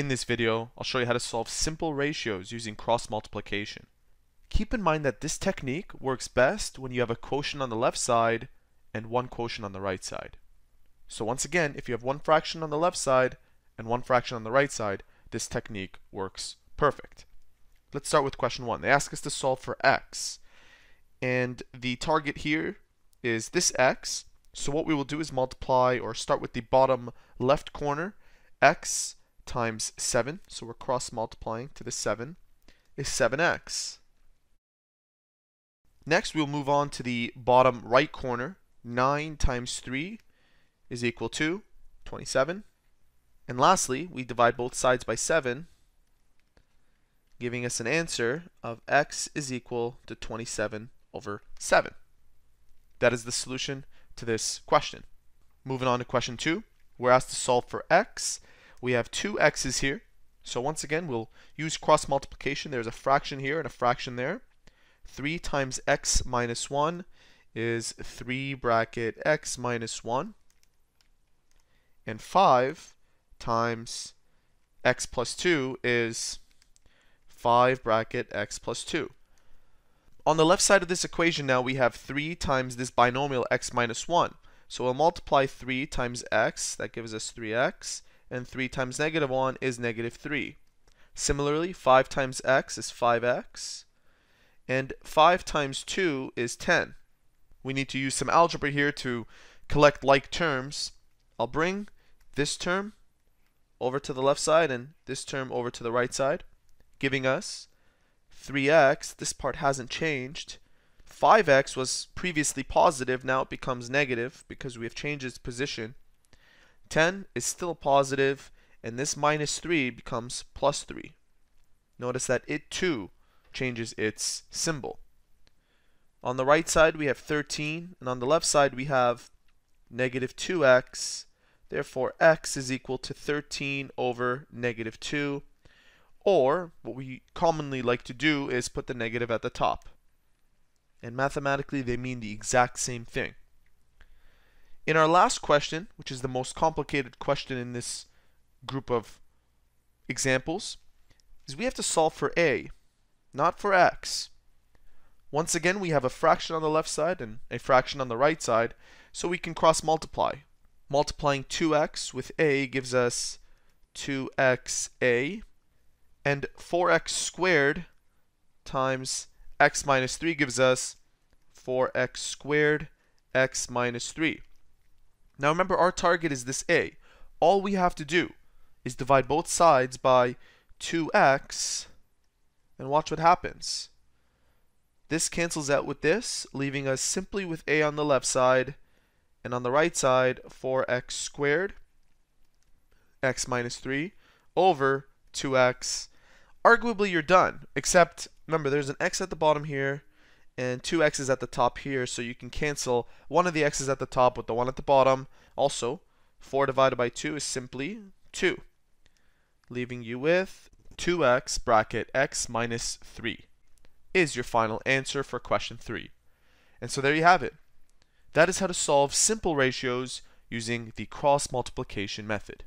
In this video, I'll show you how to solve simple ratios using cross-multiplication. Keep in mind that this technique works best when you have a quotient on the left side and one quotient on the right side. So once again, if you have one fraction on the left side and one fraction on the right side, this technique works perfect. Let's start with question one. They ask us to solve for x. And the target here is this x. So what we will do is multiply or start with the bottom left corner. X times 7, so we're cross-multiplying to the 7, is 7x. Next, we'll move on to the bottom right corner. 9 times 3 is equal to 27. And lastly, we divide both sides by 7, giving us an answer of x is equal to 27 over 7. That is the solution to this question. Moving on to question 2, we're asked to solve for x. We have two x's here. So once again, we'll use cross-multiplication. There's a fraction here and a fraction there. 3 times x minus 1 is 3 bracket x minus 1. And 5 times x plus 2 is 5 bracket x plus 2. On the left side of this equation now, we have 3 times this binomial x minus 1. So we'll multiply 3 times x. That gives us 3x. And 3 times negative 1 is negative 3. Similarly, 5 times x is 5x. And 5 times 2 is 10. We need to use some algebra here to collect like terms. I'll bring this term over to the left side and this term over to the right side, giving us 3x. This part hasn't changed. 5x was previously positive. Now it becomes negative because we have changed its position. 10 is still positive, and this minus 3 becomes plus 3. Notice that it too changes its symbol. On the right side we have 13, and on the left side we have negative 2x. Therefore x is equal to 13 over negative 2, or what we commonly like to do is put the negative at the top. And mathematically they mean the exact same thing. In our last question, which is the most complicated question in this group of examples, is we have to solve for a, not for x. Once again, we have a fraction on the left side and a fraction on the right side, so we can cross-multiply. Multiplying 2x with a gives us 2xa, and 4x squared times x minus 3 gives us 4x squared x minus 3. Now remember, our target is this a. All we have to do is divide both sides by 2x, and watch what happens. This cancels out with this, leaving us simply with a on the left side, and on the right side, 4x squared, x minus 3, over 2x. Arguably, you're done, except, remember, there's an x at the bottom here, and 2x is at the top here, so you can cancel one of the x's at the top with the one at the bottom. Also, 4 divided by 2 is simply 2, leaving you with 2x bracket x minus 3 is your final answer for question 3. And so there you have it. That is how to solve simple ratios using the cross-multiplication method.